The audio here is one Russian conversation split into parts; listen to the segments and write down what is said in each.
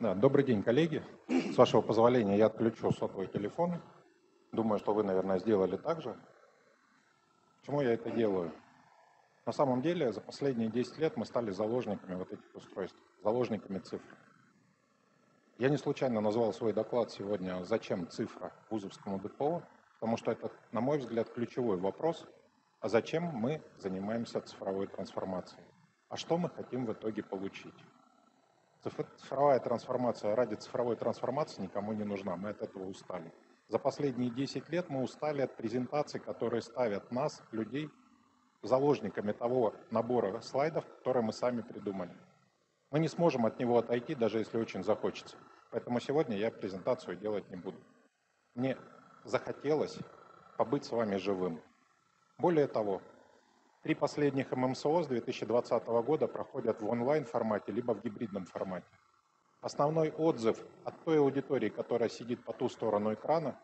Да, добрый день, коллеги. С вашего позволения я отключу сотовые телефоны. Думаю, что вы, наверное, сделали так же. Почему я это делаю? На самом деле, за последние 10 лет мы стали заложниками вот этих устройств, заложниками цифр. Я не случайно назвал свой доклад сегодня «Зачем цифра вузовскому ДПО?», потому что это, на мой взгляд, ключевой вопрос, а зачем мы занимаемся цифровой трансформацией, а что мы хотим в итоге получить. Цифровая трансформация ради цифровой трансформации никому не нужна, мы от этого устали. За последние 10 лет мы устали от презентаций, которые ставят нас, людей, заложниками того набора слайдов, которые мы сами придумали. Мы не сможем от него отойти, даже если очень захочется. Поэтому сегодня я презентацию делать не буду. Мне захотелось побыть с вами живым. Более того, 3 последних ММСО с 2020 года проходят в онлайн-формате, либо в гибридном формате. Основной отзыв от той аудитории, которая сидит по ту сторону экрана: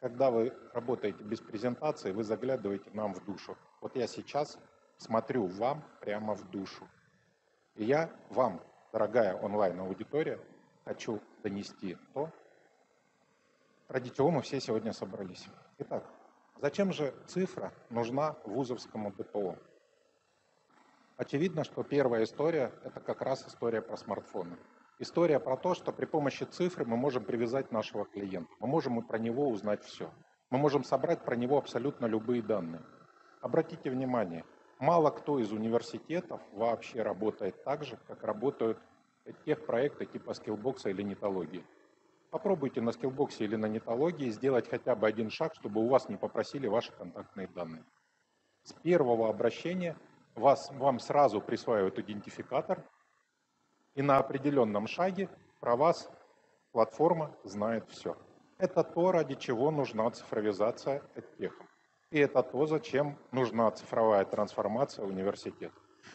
когда вы работаете без презентации, вы заглядываете нам в душу. Вот я сейчас смотрю вам прямо в душу. И я вам, дорогая онлайн-аудитория, хочу донести то, ради чего мы все сегодня собрались. Итак, зачем же цифра нужна вузовскому ДПО? Очевидно, что первая история – это как раз история про смартфоны. История про то, что при помощи цифры мы можем привязать нашего клиента, мы можем про него узнать все, мы можем собрать про него абсолютно любые данные. Обратите внимание, мало кто из университетов вообще работает так же, как работают техпроекты типа Skillbox или Нитологии. Попробуйте на Skillbox или на Нитологии сделать хотя бы один шаг, чтобы у вас не попросили ваши контактные данные. С первого обращения вам сразу присваивают идентификатор, и на определенном шаге про вас платформа знает все. Это то, ради чего нужна цифровизация эдтеха. И это то, зачем нужна цифровая трансформация университета.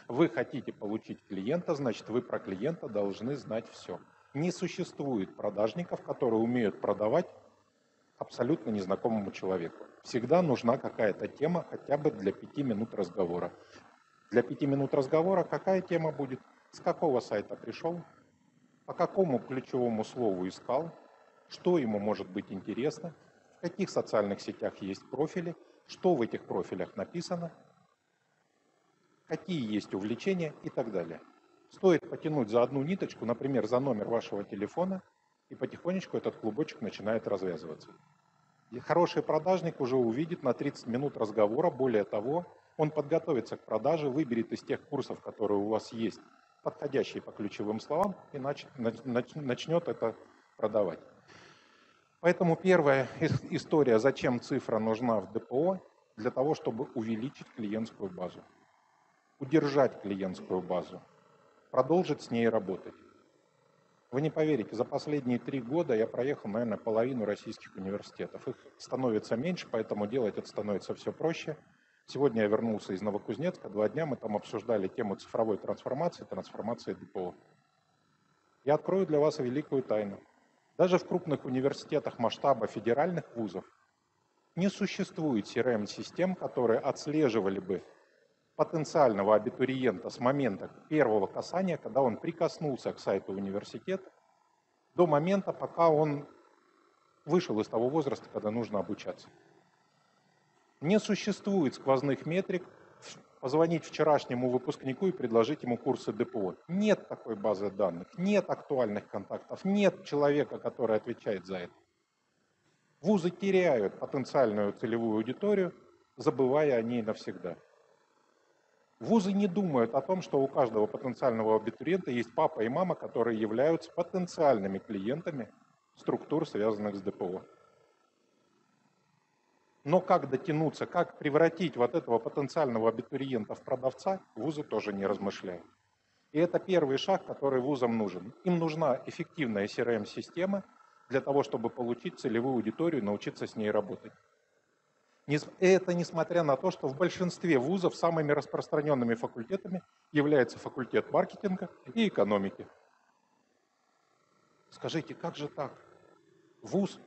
Вы хотите получить клиента, значит, вы про клиента должны знать все. Не существует продажников, которые умеют продавать абсолютно незнакомому человеку. Всегда нужна какая-то тема хотя бы для 5 минут разговора. Для 5 минут разговора какая тема будет? С какого сайта пришел? По какому ключевому слову искал? Что ему может быть интересно? В каких социальных сетях есть профили? Что в этих профилях написано? Какие есть увлечения и так далее. Стоит потянуть за одну ниточку, например, за номер вашего телефона, и потихонечку этот клубочек начинает развязываться. И хороший продажник уже увидит на 30 минут разговора, более того, он подготовится к продаже, выберет из тех курсов, которые у вас есть, подходящие по ключевым словам, и начнет это продавать. Поэтому первая история, зачем цифра нужна в ДПО, для того, чтобы увеличить клиентскую базу, удержать клиентскую базу, продолжить с ней работать. Вы не поверите, за последние 3 года я проехал, наверное, половину российских университетов. Их становится меньше, поэтому делать это становится все проще. Сегодня я вернулся из Новокузнецка, 2 дня мы там обсуждали тему цифровой трансформации, трансформации ДПО. Я открою для вас великую тайну. Даже в крупных университетах масштаба федеральных вузов не существует CRM-систем, которые отслеживали бы потенциального абитуриента с момента первого касания, когда он прикоснулся к сайту университета, до момента, пока он вышел из того возраста, когда нужно обучаться. Не существует сквозных метрик позвонить вчерашнему выпускнику и предложить ему курсы ДПО. Нет такой базы данных, нет актуальных контактов, нет человека, который отвечает за это. Вузы теряют потенциальную целевую аудиторию, забывая о ней навсегда. Вузы не думают о том, что у каждого потенциального абитуриента есть папа и мама, которые являются потенциальными клиентами структур, связанных с ДПО. Но как дотянуться, как превратить вот этого потенциального абитуриента в продавца, вузы тоже не размышляют. И это первый шаг, который вузам нужен. Им нужна эффективная CRM-система для того, чтобы получить целевую аудиторию, научиться с ней работать. Это несмотря на то, что в большинстве вузов самыми распространенными факультетами является факультет маркетинга и экономики. Скажите, как же так? Вуз,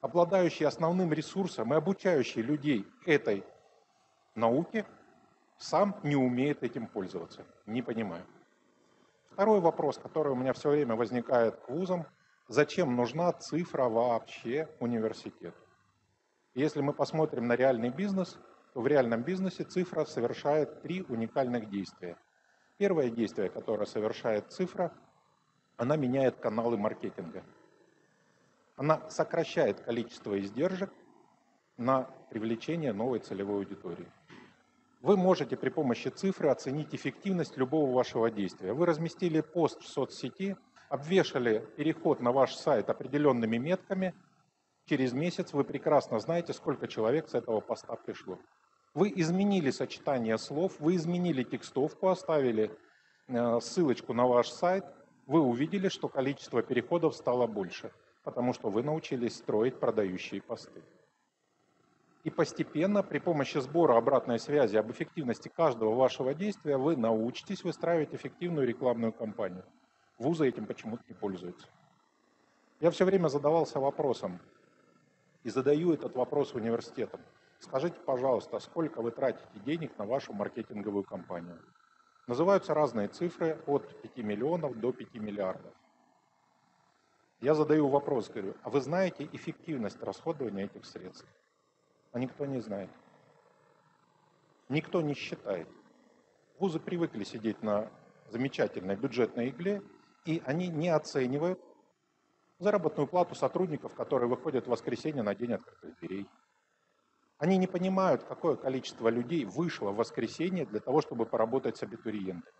обладающий основным ресурсом и обучающий людей этой науке, сам не умеет этим пользоваться. Не понимаю. Второй вопрос, который у меня все время возникает к вузам, зачем нужна цифра вообще университету? Если мы посмотрим на реальный бизнес, то в реальном бизнесе цифра совершает три уникальных действия. Первое действие, которое совершает цифра, она меняет каналы маркетинга. Она сокращает количество издержек на привлечение новой целевой аудитории. Вы можете при помощи цифры оценить эффективность любого вашего действия. Вы разместили пост в соцсети, обвешали переход на ваш сайт определенными метками. Через месяц вы прекрасно знаете, сколько человек с этого поста пришло. Вы изменили сочетание слов, вы изменили текстовку, оставили ссылочку на ваш сайт. Вы увидели, что количество переходов стало больше, потому что вы научились строить продающие посты. И постепенно при помощи сбора обратной связи об эффективности каждого вашего действия вы научитесь выстраивать эффективную рекламную кампанию. Вузы этим почему-то не пользуются. Я все время задавался вопросом и задаю этот вопрос университетам. Скажите, пожалуйста, сколько вы тратите денег на вашу маркетинговую кампанию? Называются разные цифры от 5 миллионов до 5 миллиардов. Я задаю вопрос, говорю, а вы знаете эффективность расходования этих средств? А никто не знает. Никто не считает. Вузы привыкли сидеть на замечательной бюджетной игле, и они не оценивают заработную плату сотрудников, которые выходят в воскресенье на день открытых дверей. Они не понимают, какое количество людей вышло в воскресенье для того, чтобы поработать с абитуриентами.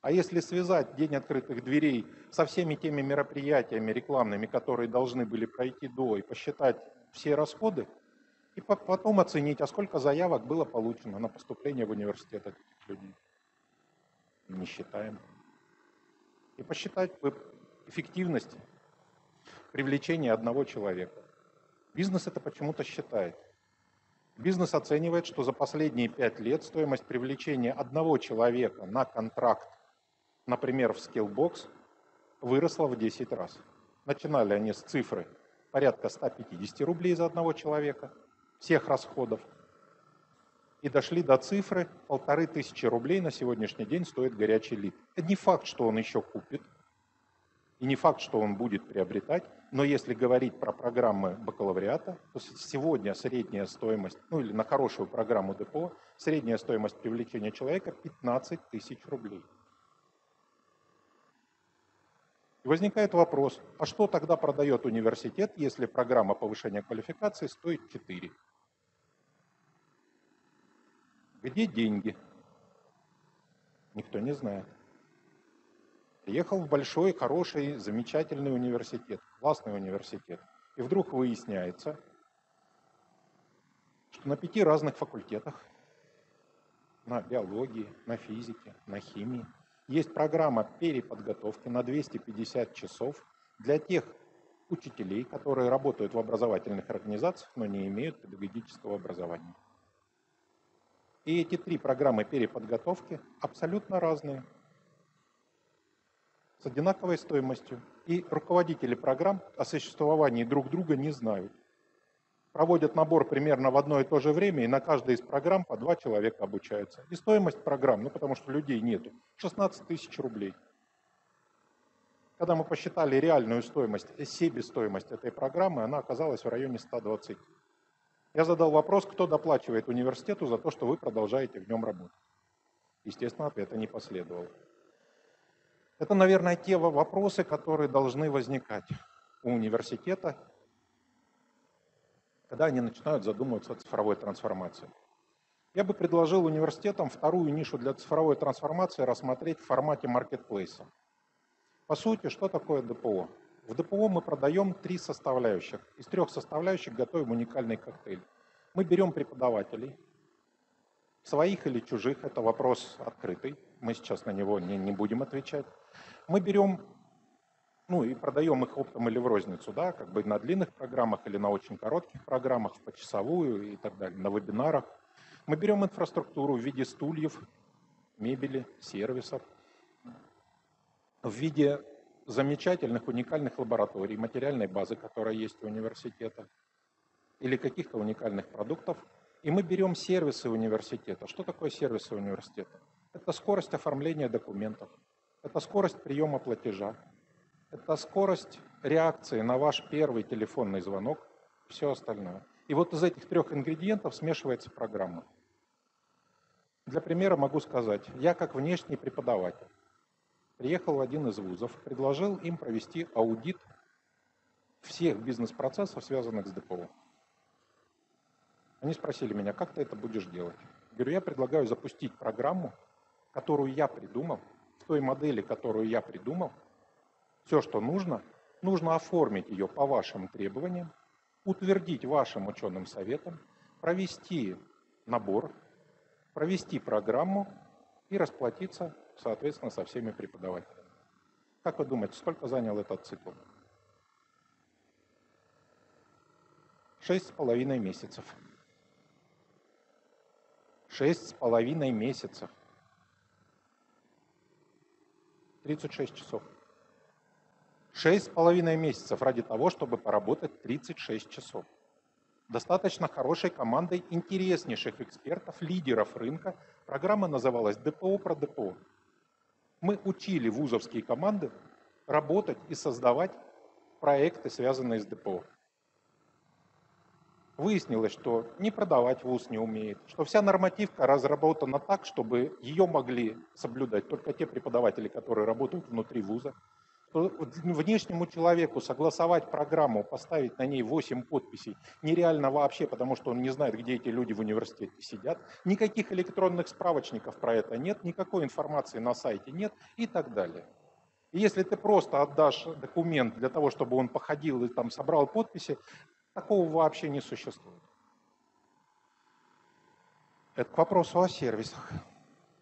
А если связать день открытых дверей со всеми теми мероприятиями рекламными, которые должны были пройти до, и посчитать все расходы, и потом оценить, а сколько заявок было получено на поступление в университет от этих людей. Не считаем. И посчитать эффективность привлечения одного человека. Бизнес это почему-то считает. Бизнес оценивает, что за последние 5 лет стоимость привлечения одного человека на контракт, например, в Skillbox, выросла в 10 раз. Начинали они с цифры порядка 150 рублей за одного человека, всех расходов, и дошли до цифры 1500 рублей на сегодняшний день стоит горячий лид. Не факт, что он еще купит, и не факт, что он будет приобретать, но если говорить про программы бакалавриата, то сегодня средняя стоимость, ну или на хорошую программу ДПО, средняя стоимость привлечения человека 15 000 рублей. И возникает вопрос, а что тогда продает университет, если программа повышения квалификации стоит 4? Где деньги? Никто не знает. Приехал в большой, хороший, замечательный университет, классный университет. И вдруг выясняется, что на 5 разных факультетах, на биологии, на физике, на химии, есть программа переподготовки на 250 часов для тех учителей, которые работают в образовательных организациях, но не имеют педагогического образования. И эти 3 программы переподготовки абсолютно разные, с одинаковой стоимостью. И руководители программ о существовании друг друга не знают. Проводят набор примерно в одно и то же время, и на каждой из программ по 2 человека обучаются. И стоимость программ, ну потому что людей нету, 16 000 рублей. Когда мы посчитали реальную стоимость, себестоимость этой программы, она оказалась в районе 120. Я задал вопрос, кто доплачивает университету за то, что вы продолжаете в нем работать. Естественно, ответа не последовало. Это, наверное, те вопросы, которые должны возникать у университета, когда они начинают задумываться о цифровой трансформации. Я бы предложил университетам вторую нишу для цифровой трансформации рассмотреть в формате маркетплейса. По сути, что такое ДПО? В ДПО мы продаем 3 составляющих. Из 3 составляющих готовим уникальный коктейль. Мы берем преподавателей, своих или чужих, это вопрос открытый, мы сейчас на него не будем отвечать. Мы берем, ну и продаем их оптом или в розницу, да, как бы на длинных программах или на очень коротких программах, в почасовую и так далее, на вебинарах. Мы берем инфраструктуру в виде стульев, мебели, сервисов, в виде замечательных, уникальных лабораторий, материальной базы, которая есть у университета, или каких-то уникальных продуктов. И мы берем сервисы университета. Что такое сервисы университета? Это скорость оформления документов, Это скорость приема платежа, это скорость реакции на ваш первый телефонный звонок, все остальное. И вот из этих трех ингредиентов смешивается программа. Для примера могу сказать, я как внешний преподаватель приехал в один из вузов, предложил им провести аудит всех бизнес-процессов, связанных с ДПО. Они спросили меня, как ты это будешь делать? Я говорю, я предлагаю запустить программу, которую я придумал, в той модели, которую я придумал. Все, что нужно, нужно оформить ее по вашим требованиям, утвердить вашим ученым советом, провести набор, провести программу и расплатиться, соответственно, со всеми преподавателями. Как вы думаете, сколько занял этот цикл? 6,5 месяцев. 6,5 месяцев. 36 часов. 6,5 месяцев ради того, чтобы поработать 36 часов. Достаточно хорошей командой интереснейших экспертов, лидеров рынка. Программа называлась «ДПО про ДПО». Мы учили вузовские команды работать и создавать проекты, связанные с ДПО. Выяснилось, что не продавать вуз не умеет, что вся нормативка разработана так, чтобы ее могли соблюдать только те преподаватели, которые работают внутри вуза. Что внешнему человеку согласовать программу, поставить на ней 8 подписей нереально вообще, потому что он не знает, где эти люди в университете сидят. Никаких электронных справочников про это нет, никакой информации на сайте нет и так далее. И если ты просто отдашь документ для того, чтобы он походил и там собрал подписи, такого вообще не существует. Это к вопросу о сервисах.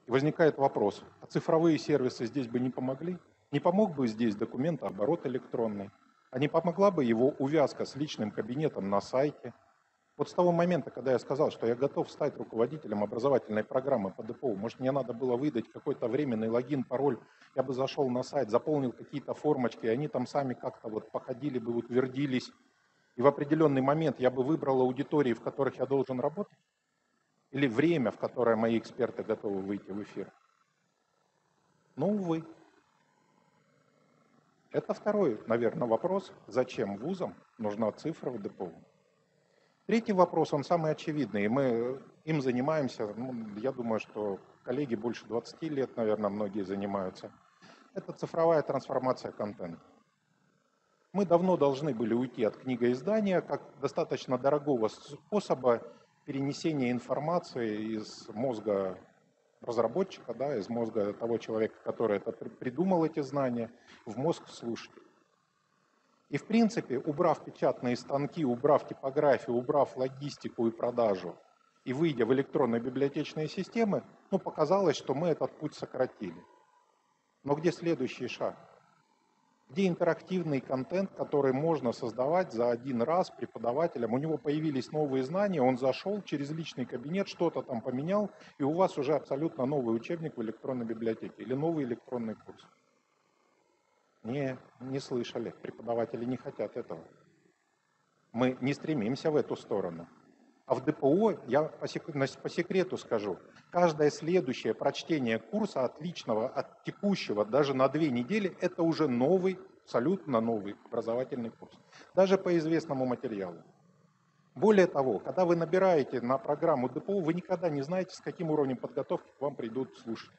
И возникает вопрос, а цифровые сервисы здесь бы не помогли? Не помог бы здесь документооборот электронный? А не помогла бы его увязка с личным кабинетом на сайте? Вот с того момента, когда я сказал, что я готов стать руководителем образовательной программы по ДПО, может, мне надо было выдать какой-то временный логин, пароль, я бы зашел на сайт, заполнил какие-то формочки, и они там сами как-то вот походили бы, утвердились. И в определенный момент я бы выбрал аудитории, в которых я должен работать, или время, в которое мои эксперты готовы выйти в эфир. Но, увы. Это второй, наверное, вопрос, зачем вузам нужна цифра в ДПО. Третий вопрос, он самый очевидный, и мы им занимаемся, ну, я думаю, что коллеги больше 20 лет, наверное, многие занимаются. Это цифровая трансформация контента. Мы давно должны были уйти от книгоиздания как достаточно дорогого способа перенесения информации из мозга разработчика, да, из мозга того человека, который это придумал эти знания, в мозг слушателя. И в принципе, убрав печатные станки, убрав типографию, убрав логистику и продажу, и выйдя в электронные библиотечные системы, ну, показалось, что мы этот путь сократили. Но где следующий шаг? Где интерактивный контент, который можно создавать за один раз преподавателям. У него появились новые знания, он зашел через личный кабинет, что-то там поменял, и у вас уже абсолютно новый учебник в электронной библиотеке или новый электронный курс. Не слышали, преподаватели не хотят этого. Мы не стремимся в эту сторону. А в ДПО, я по секрету скажу, каждое следующее прочтение курса отличного от текущего, даже на 2 недели, это уже новый, абсолютно новый образовательный курс. Даже по известному материалу. Более того, когда вы набираете на программу ДПО, вы никогда не знаете, с каким уровнем подготовки к вам придут слушатели.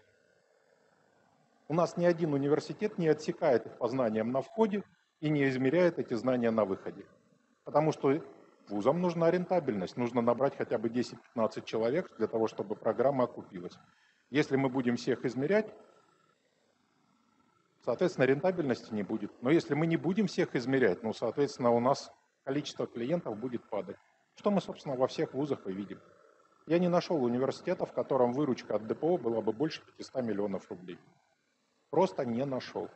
У нас ни один университет не отсекает их по знаниям на входе и не измеряет эти знания на выходе. Потому что вузам нужна рентабельность, нужно набрать хотя бы 10-15 человек для того, чтобы программа окупилась. Если мы будем всех измерять, соответственно, рентабельности не будет. Но если мы не будем всех измерять, ну, соответственно, у нас количество клиентов будет падать. Что мы, собственно, во всех вузах и видим. Я не нашел университета, в котором выручка от ДПО была бы больше 500 миллионов рублей. Просто не нашел.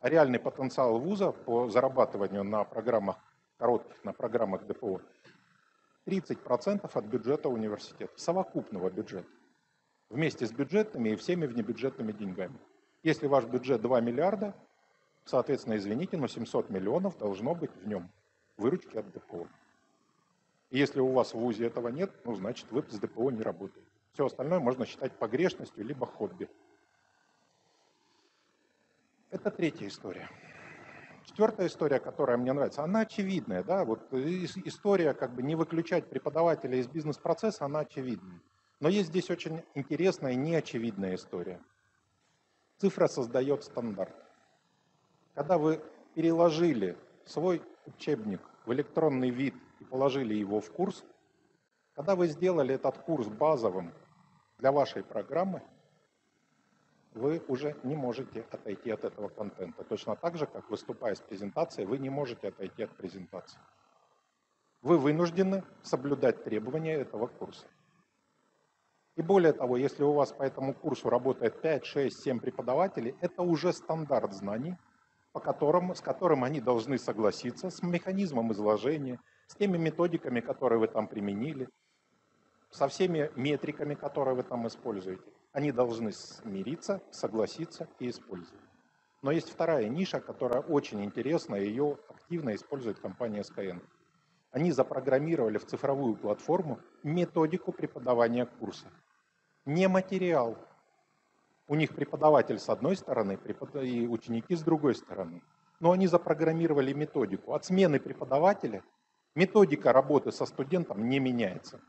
А реальный потенциал вуза по зарабатыванию на программах коротких, на программах ДПО, 30% от бюджета университета, совокупного бюджета, вместе с бюджетными и всеми внебюджетными деньгами. Если ваш бюджет 2 миллиарда, соответственно, извините, но 700 миллионов должно быть в нем выручки от ДПО. И если у вас в ВУЗе этого нет, ну, значит, вы с ДПО не работаете. Все остальное можно считать погрешностью либо хобби. Это третья история. Четвертая история, которая мне нравится, она очевидная. Да? Вот история как бы не выключать преподавателя из бизнес-процесса, она очевидная. Но есть здесь очень интересная и неочевидная история. Цифра создает стандарт. Когда вы переложили свой учебник в электронный вид и положили его в курс, когда вы сделали этот курс базовым для вашей программы, вы уже не можете отойти от этого контента. Точно так же, как выступая с презентацией, вы не можете отойти от презентации. Вы вынуждены соблюдать требования этого курса. И более того, если у вас по этому курсу работает 5, 6, 7 преподавателей, это уже стандарт знаний, с которым они должны согласиться, с механизмом изложения, с теми методиками, которые вы там применили, со всеми метриками, которые вы там используете. Они должны смириться, согласиться и использовать. Но есть вторая ниша, которая очень интересна, ее активно использует компания Skyeng. Они запрограммировали в цифровую платформу методику преподавания курса. Не материал. У них преподаватель с одной стороны и ученики с другой стороны. Но они запрограммировали методику. От смены преподавателя методика работы со студентом не меняется.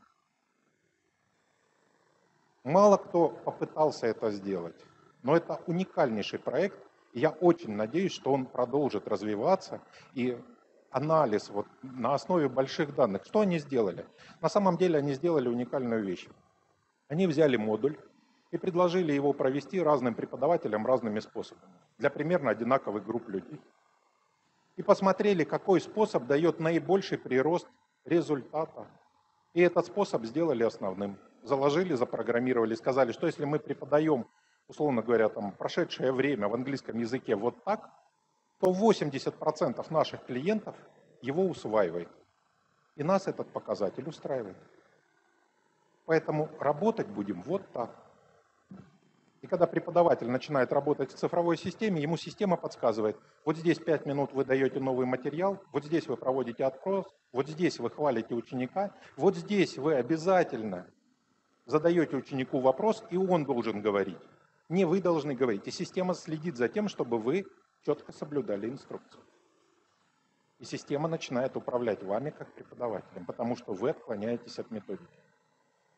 Мало кто попытался это сделать, но это уникальнейший проект. Я очень надеюсь, что он продолжит развиваться. И анализ вот на основе больших данных. Что они сделали? На самом деле они сделали уникальную вещь. Они взяли модуль и предложили его провести разным преподавателям разными способами для примерно одинаковых групп людей. И посмотрели, какой способ дает наибольший прирост результата. И этот способ сделали основным. Заложили, запрограммировали, сказали, что если мы преподаем, условно говоря, там, прошедшее время в английском языке вот так, то 80% наших клиентов его усваивает. И нас этот показатель устраивает. Поэтому работать будем вот так. И когда преподаватель начинает работать в цифровой системе, ему система подсказывает, вот здесь 5 минут вы даете новый материал, вот здесь вы проводите опрос, вот здесь вы хвалите ученика, вот здесь вы обязательно задаете ученику вопрос, и он должен говорить. Не вы должны говорить. И система следит за тем, чтобы вы четко соблюдали инструкцию. И система начинает управлять вами как преподавателем, потому что вы отклоняетесь от методики.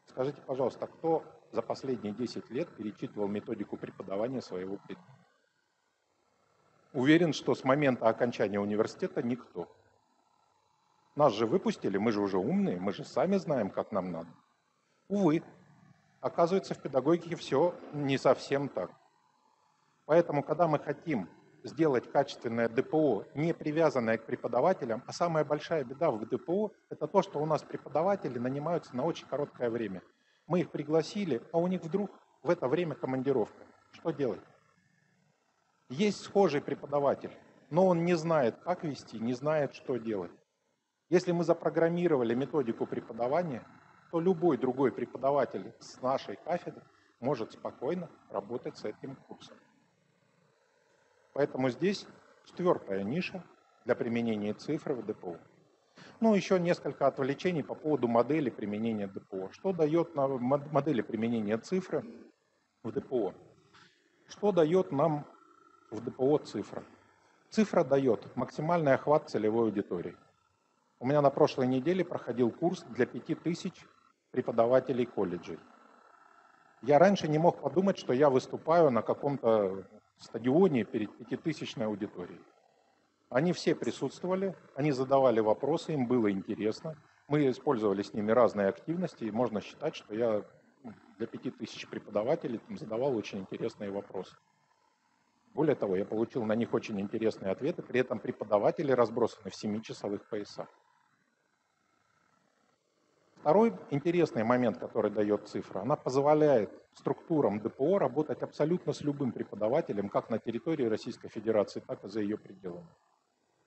Скажите, пожалуйста, кто за последние 10 лет перечитывал методику преподавания своего предмета? Уверен, что с момента окончания университета никто. Нас же выпустили, мы же уже умные, мы же сами знаем, как нам надо. Увы, оказывается, в педагогике все не совсем так. Поэтому, когда мы хотим сделать качественное ДПО, не привязанное к преподавателям, а самая большая беда в ДПО – это то, что у нас преподаватели нанимаются на очень короткое время. Мы их пригласили, а у них вдруг в это время командировка. Что делать? Есть схожий преподаватель, но он не знает, как вести, не знает, что делать. Если мы запрограммировали методику преподавания, то любой другой преподаватель с нашей кафедры может спокойно работать с этим курсом. Поэтому здесь четвертая ниша для применения цифр в ДПО. Ну, еще несколько отвлечений по поводу модели применения ДПО. Что дает нам модели применения цифры в ДПО? Что дает нам в ДПО цифра? Цифра дает максимальный охват целевой аудитории. У меня на прошлой неделе проходил курс для 5000 преподавателей колледжей. Я раньше не мог подумать, что я выступаю на каком-то стадионе перед 5000-ной аудиторией. Они все присутствовали, они задавали вопросы, им было интересно. Мы использовали с ними разные активности, и можно считать, что я для 5000 преподавателей задавал очень интересные вопросы. Более того, я получил на них очень интересные ответы, при этом преподаватели разбросаны в 7-часовых поясах. Второй интересный момент, который дает цифра, она позволяет структурам ДПО работать абсолютно с любым преподавателем, как на территории Российской Федерации, так и за ее пределами.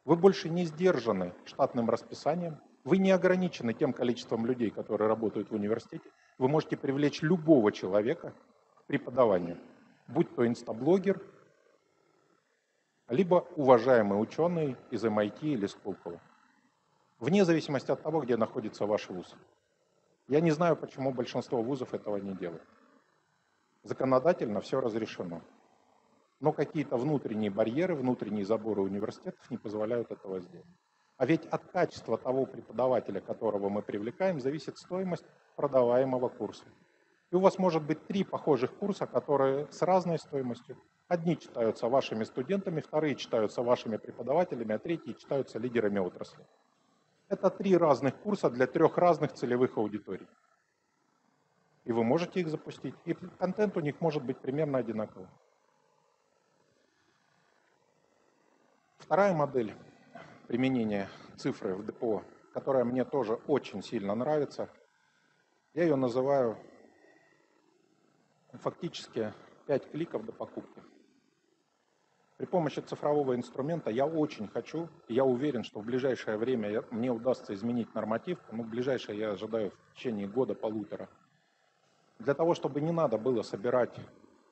Вы больше не сдержаны штатным расписанием, вы не ограничены тем количеством людей, которые работают в университете, вы можете привлечь любого человека к преподаванию, будь то инстаблогер, либо уважаемый ученый из MIT или Сколково, вне зависимости от того, где находится ваш вуз. Я не знаю, почему большинство вузов этого не делает. Законодательно все разрешено. Но какие-то внутренние барьеры, внутренние заборы университетов не позволяют этого сделать. А ведь от качества того преподавателя, которого мы привлекаем, зависит стоимость продаваемого курса. И у вас может быть 3 похожих курса, которые с разной стоимостью. Одни читаются вашими студентами, вторые читаются вашими преподавателями, а третьи читаются лидерами отрасли. Это 3 разных курса для 3 разных целевых аудиторий. И вы можете их запустить, и контент у них может быть примерно одинаковый. Вторая модель применения цифры в ДПО, которая мне тоже очень сильно нравится, я ее называю фактически 5 кликов до покупки. При помощи цифрового инструмента я очень хочу, и я уверен, что в ближайшее время мне удастся изменить норматив, но в ближайшее я ожидаю в течение года-полутора, для того, чтобы не надо было собирать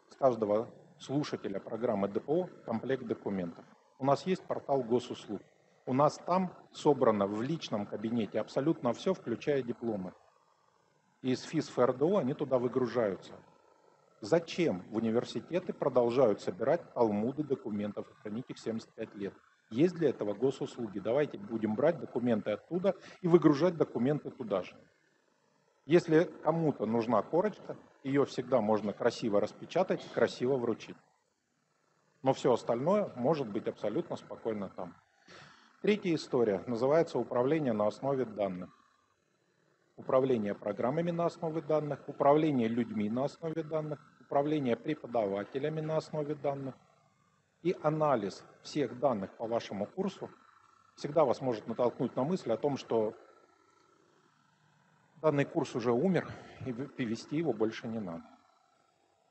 с каждого слушателя программы ДПО комплект документов. У нас есть портал Госуслуг. У нас там собрано в личном кабинете абсолютно все, включая дипломы. И из ФИС ФРДО они туда выгружаются. Зачем в университеты продолжают собирать талмуды документов и хранить их 75 лет? Есть для этого Госуслуги. Давайте будем брать документы оттуда и выгружать документы туда же. Если кому-то нужна корочка, ее всегда можно красиво распечатать, красиво вручить. Но все остальное может быть абсолютно спокойно там. Третья история называется управление на основе данных. Управление программами на основе данных, управление людьми на основе данных, управление преподавателями на основе данных. И анализ всех данных по вашему курсу всегда вас может натолкнуть на мысль о том, что данный курс уже умер, и вести его больше не надо.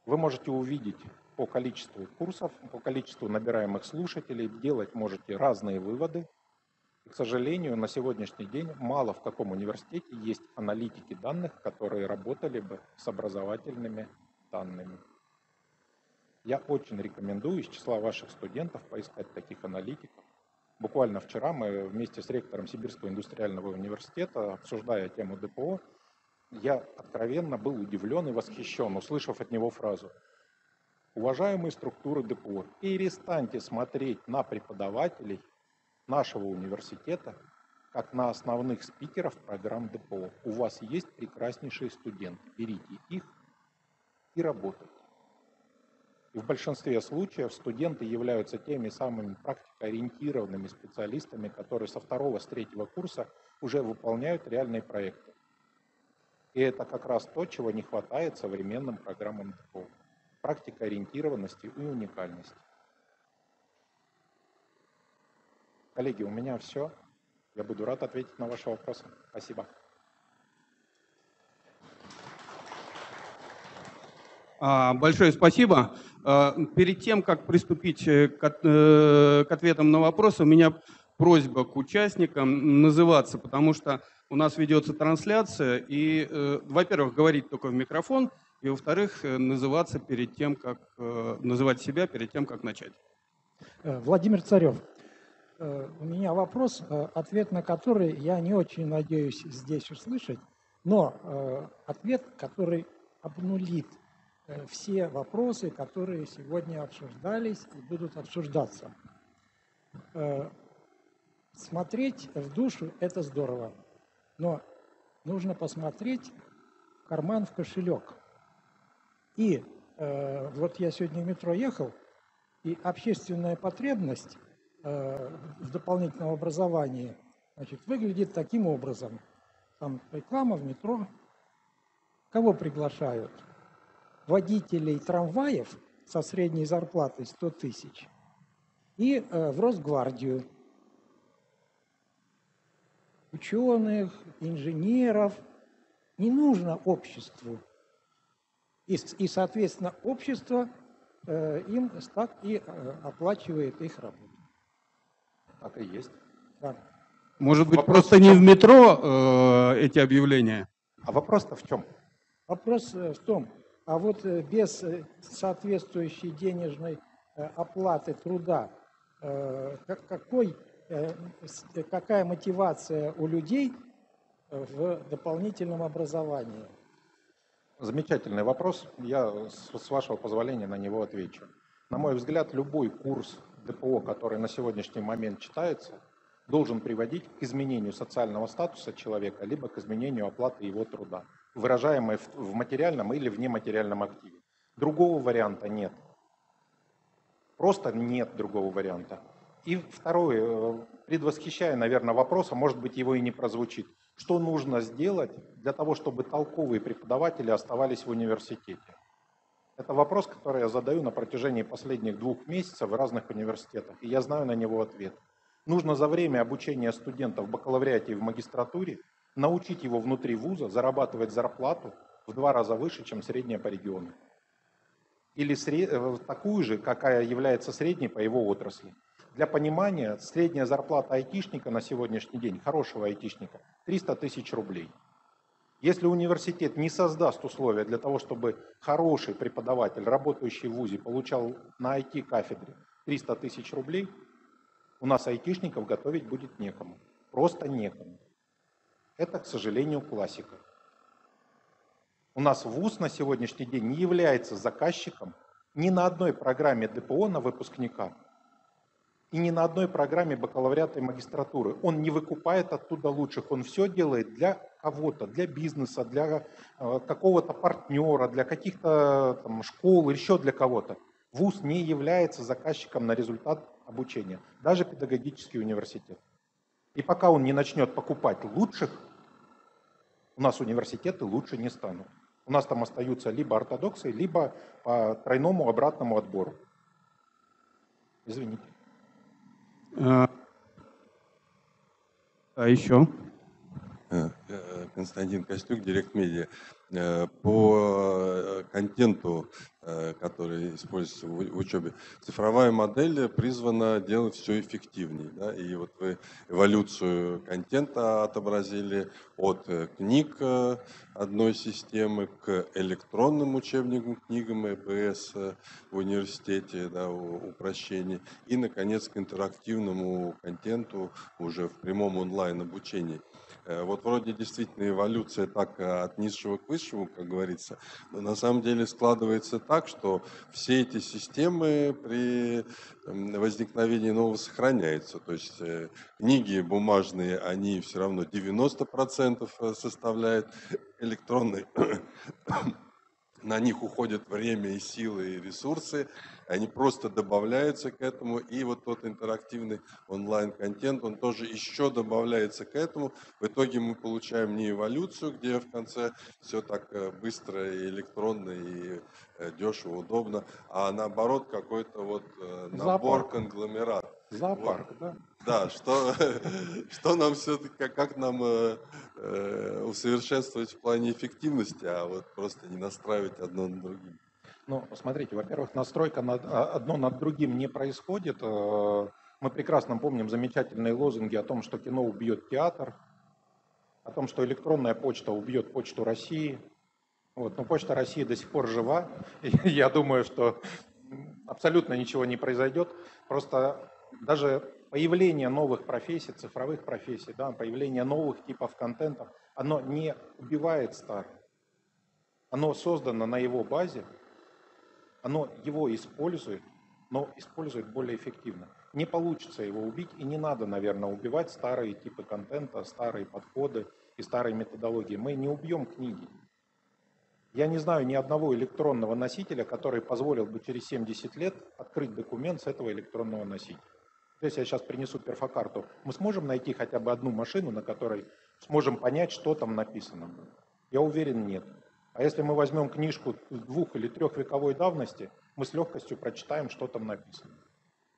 Вы можете увидеть по количеству курсов, по количеству набираемых слушателей, делать можете разные выводы. И, к сожалению, на сегодняшний день мало в каком университете есть аналитики данных, которые работали бы с образовательными данными. Я очень рекомендую из числа ваших студентов поискать таких аналитиков. Буквально вчера мы вместе с ректором Сибирского индустриального университета, обсуждая тему ДПО, я откровенно был удивлен и восхищен, услышав от него фразу: уважаемые структуры ДПО, перестаньте смотреть на преподавателей нашего университета как на основных спикеров программ ДПО. У вас есть прекраснейшие студенты, берите их и работайте. И в большинстве случаев студенты являются теми самыми практикоориентированными специалистами, которые со 2-3 курса уже выполняют реальные проекты. И это как раз то, чего не хватает современным программам ДПО. Практикоориентированности и уникальности. Коллеги, у меня все. Я буду рад ответить на ваши вопросы. Спасибо. Большое спасибо. Перед тем, как приступить к ответам на вопросы, у меня просьба к участникам называться, потому что у нас ведется трансляция, и, во-первых, говорить только в микрофон, и, во-вторых, называться перед тем, как называть себя перед тем, как начать. Владимир Царев. У меня вопрос, ответ на который я не очень надеюсь здесь услышать, но ответ, который обнулит все вопросы, которые сегодня обсуждались и будут обсуждаться. Смотреть в душу – это здорово, но нужно посмотреть в карман, в кошелек. И вот я сегодня в метро ехал, и общественная потребность в дополнительном образовании, значит, выглядит таким образом. Там реклама в метро. Кого приглашают? Водителей трамваев со средней зарплатой 100 тысяч и в Росгвардию. Ученых, инженеров. Не нужно обществу. И соответственно, общество им так и оплачивает их работу. Так и есть. Да. Может быть, вопрос просто в не в метро эти объявления? А вопрос-то в чем? Вопрос в том, а вот без соответствующей денежной оплаты труда, какая мотивация у людей в дополнительном образовании? Замечательный вопрос. Я, с вашего позволения, на него отвечу. На мой взгляд, любой курс ДПО, который на сегодняшний момент читается, должен приводить к изменению социального статуса человека, либо к изменению оплаты его труда, выражаемой в материальном или в нематериальном активе. Другого варианта нет. Просто нет другого варианта. И второе, предвосхищая, наверное, вопрос, а может быть его и не прозвучит, что нужно сделать для того, чтобы толковые преподаватели оставались в университете? Это вопрос, который я задаю на протяжении последних 2 месяцев в разных университетах, и я знаю на него ответ. Нужно за время обучения студентов в бакалавриате и в магистратуре научить его внутри вуза зарабатывать зарплату в 2 раза выше, чем средняя по региону. Или такую же, какая является средней по его отрасли. Для понимания, средняя зарплата айтишника на сегодняшний день, хорошего айтишника, 300 тысяч рублей. Если университет не создаст условия для того, чтобы хороший преподаватель, работающий в ВУЗе, получал на IT-кафедре 300 тысяч рублей, у нас айтишников готовить будет некому. Просто некому. Это, к сожалению, классика. У нас ВУЗ на сегодняшний день не является заказчиком ни на одной программе ДПО на выпускника. И ни на одной программе бакалавриата и магистратуры. Он не выкупает оттуда лучших, он все делает для кого-то, для бизнеса, для какого-то партнера, для каких-то школ, еще для кого-то. ВУЗ не является заказчиком на результат обучения, даже педагогический университет. И пока он не начнет покупать лучших, у нас университеты лучше не станут. У нас там остаются либо ортодоксы, либо по тройному обратному отбору. Извините. А еще? Константин Костюк, Директ Медиа. По контенту, который используется в учебе, цифровая модель призвана делать все эффективнее. Да? И вот вы эволюцию контента отобразили от книг одной системы к электронным учебникам, книгам ЭБС в университете, да, упрощение, и, наконец, к интерактивному контенту уже в прямом онлайн-обучении. Вот вроде действительно эволюция так от низшего к высшему, как говорится, но на самом деле складывается так, что все эти системы при возникновении нового сохраняются. То есть книги бумажные, они все равно 90% составляют, электронные, на них уходит время и силы, и ресурсы, они просто добавляются к этому, и вот тот интерактивный онлайн-контент, он тоже еще добавляется к этому. В итоге мы получаем не эволюцию, где в конце все так быстро и электронно, и дешево, удобно, а наоборот какой-то вот набор, конгломерат. Зоопарк, вот. Да? Да, что нам все-таки, как нам усовершенствовать в плане эффективности, а вот просто не настраивать одно над другим? Ну, смотрите, во-первых, настройка одно над другим не происходит. Мы прекрасно помним замечательные лозунги о том, что кино убьет театр, о том, что электронная почта убьет почту России. Вот, но почта России до сих пор жива, и я думаю, что абсолютно ничего не произойдет. Просто даже появление новых профессий, цифровых профессий, да, появление новых типов контентов, оно не убивает старое. Оно создано на его базе, оно его использует, но использует более эффективно. Не получится его убить, и не надо, наверное, убивать старые типы контента, старые подходы и старые методологии. Мы не убьем книги. Я не знаю ни одного электронного носителя, который позволил бы через 70 лет открыть документ с этого электронного носителя. Если я сейчас принесу перфокарту, мы сможем найти хотя бы одну машину, на которой сможем понять, что там написано? Я уверен, нет. А если мы возьмем книжку 2- или 3-вековой давности, мы с легкостью прочитаем, что там написано.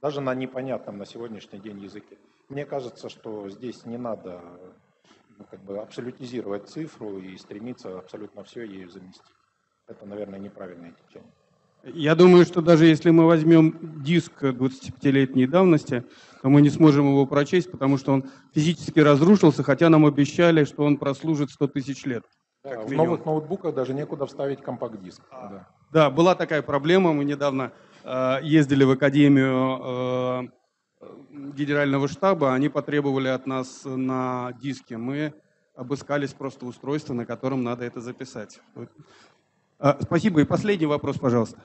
Даже на непонятном на сегодняшний день языке. Мне кажется, что здесь не надо абсолютизировать цифру и стремиться абсолютно все ею заместить. Это, наверное, неправильное течение. Я думаю, что даже если мы возьмем диск 25-летней давности, то мы не сможем его прочесть, потому что он физически разрушился, хотя нам обещали, что он прослужит 100 тысяч лет. Да, в новых ноутбуках даже некуда вставить компакт-диск. Да, была такая проблема. Мы недавно ездили в Академию Генерального штаба. Они потребовали от нас на диске. Мы обыскались просто устройство, на котором надо это записать. Спасибо. И последний вопрос, пожалуйста.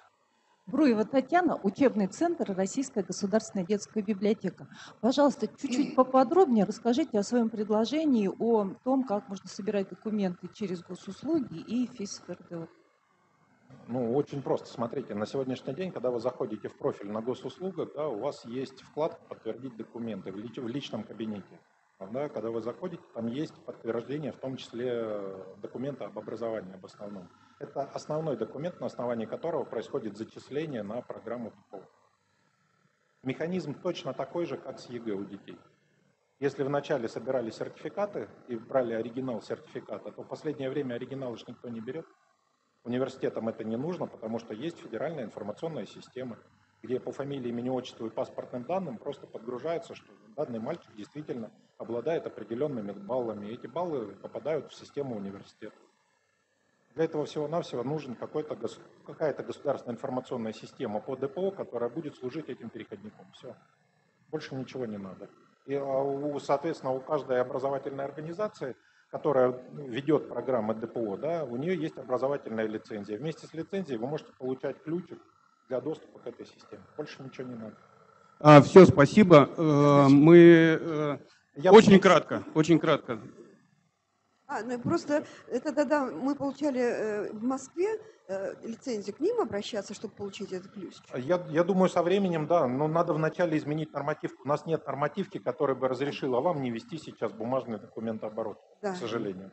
Бруева Татьяна, учебный центр Российская государственная детская библиотека. Пожалуйста, чуть-чуть поподробнее расскажите о своем предложении, о том, как можно собирать документы через Госуслуги и ФИС ФРДО. Ну, очень просто. Смотрите, на сегодняшний день, когда вы заходите в профиль на Госуслугах, да, у вас есть вкладка «Подтвердить документы» в личном кабинете. Да, когда вы заходите, там есть подтверждение, в том числе документа об образовании, об основном. Это основной документ, на основании которого происходит зачисление на программу ДПО. Механизм точно такой же, как с ЕГЭ у детей. Если вначале собирали сертификаты и брали оригинал сертификата, то в последнее время оригиналы же никто не берет. Университетам это не нужно, потому что есть федеральная информационная система, где по фамилии, имени, отчеству и паспортным данным просто подгружается, что данный мальчик действительно обладает определенными баллами. И эти баллы попадают в систему университета. Для этого всего-навсего нужна какая-то государственная информационная система по ДПО, которая будет служить этим переходником. Все. Больше ничего не надо. И, соответственно, у каждой образовательной организации, которая ведет программы ДПО, да, у нее есть образовательная лицензия. Вместе с лицензией вы можете получать ключик для доступа к этой системе. Больше ничего не надо. Все, спасибо. Мы очень кратко. Ну просто это да, мы получали в Москве лицензию, к ним обращаться, чтобы получить этот ключ. Я думаю, со временем, да, но надо вначале изменить нормативку. У нас нет нормативки, которая бы разрешила вам не вести сейчас бумажный документооборот, да, к сожалению.